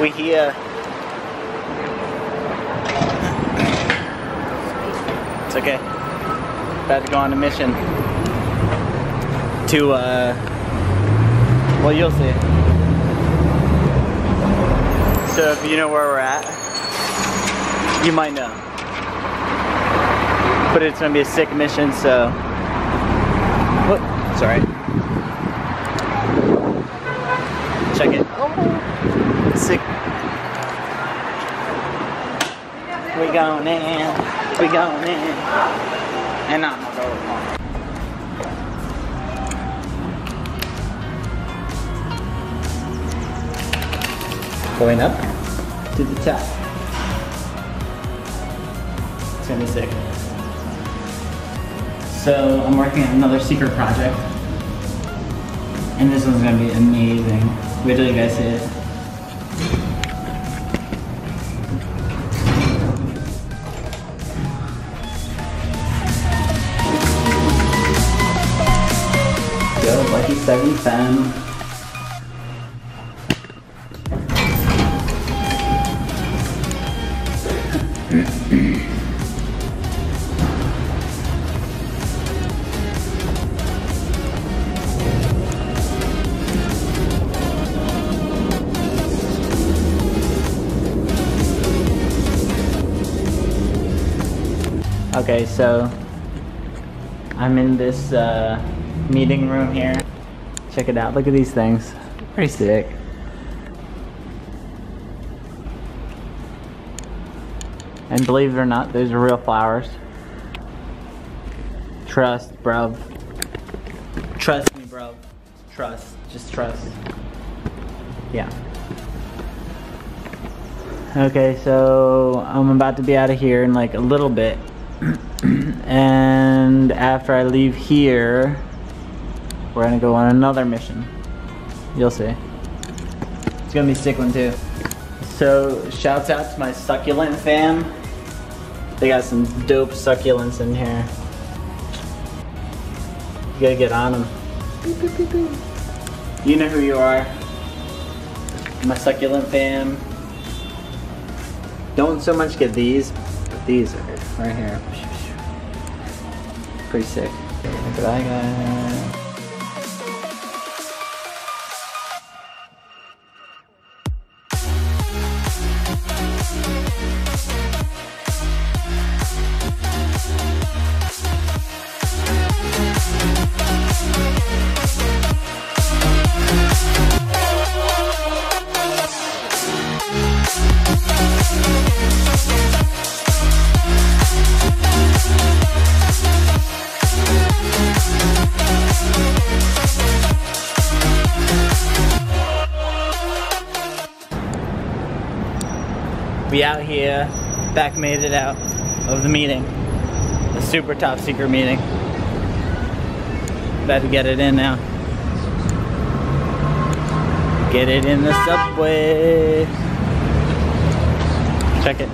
we hear it's okay. About to go on a mission to well, you'll see it. So if you know where we're at, you might know. But it's gonna be a sick mission, so oh, sorry. Check it. Oh. Sick. We going in. We going in. And I'm gonna go with mom. Going up to the top. It's gonna be sick. So I'm working on another secret project. And this one's gonna be amazing. Wait till you guys see it. Yo, Lucky 710. Okay, so I'm in this meeting room here. Check it out, look at these things. Pretty sick. And believe it or not, those are real flowers. Trust, bruv. Trust me, bruv. Trust, just trust. Yeah. Okay, so I'm about to be out of here in like a little bit. And after I leave here, we're gonna go on another mission. You'll see. It's gonna be a sick one too. So, shouts out to my succulent fam. They got some dope succulents in here. You gotta get on them. Beep, beep, beep, beep. You know who you are. My succulent fam. Don't so much get these, but these are right here. Pretty sick. Look what I got. We out here, back made it out of the meeting. The super top secret meeting. About to get it in now. Get it in the subway. Check it.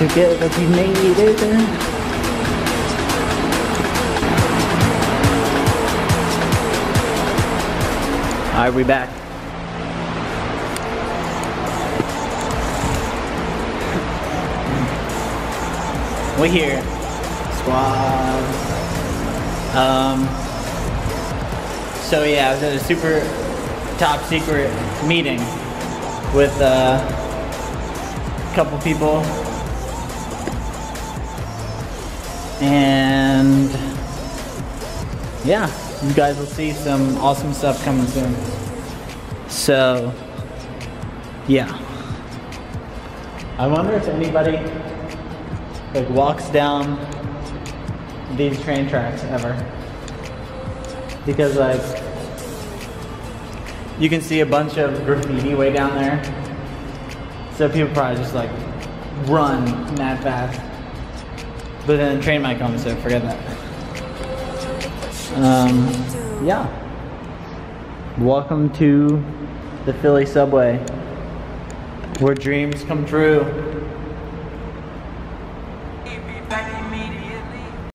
To get what you needed. Alright, we back. We're here. Squad. So yeah, I was at a super top secret meeting with a couple people. And yeah, you guys will see some awesome stuff coming soon. So, yeah. I wonder if anybody like walks down these train tracks ever, because like you can see a bunch of graffiti way down there. So people probably just like run that fast. But then the train might come, so forget that. Yeah. Welcome to the Philly subway, where dreams come true.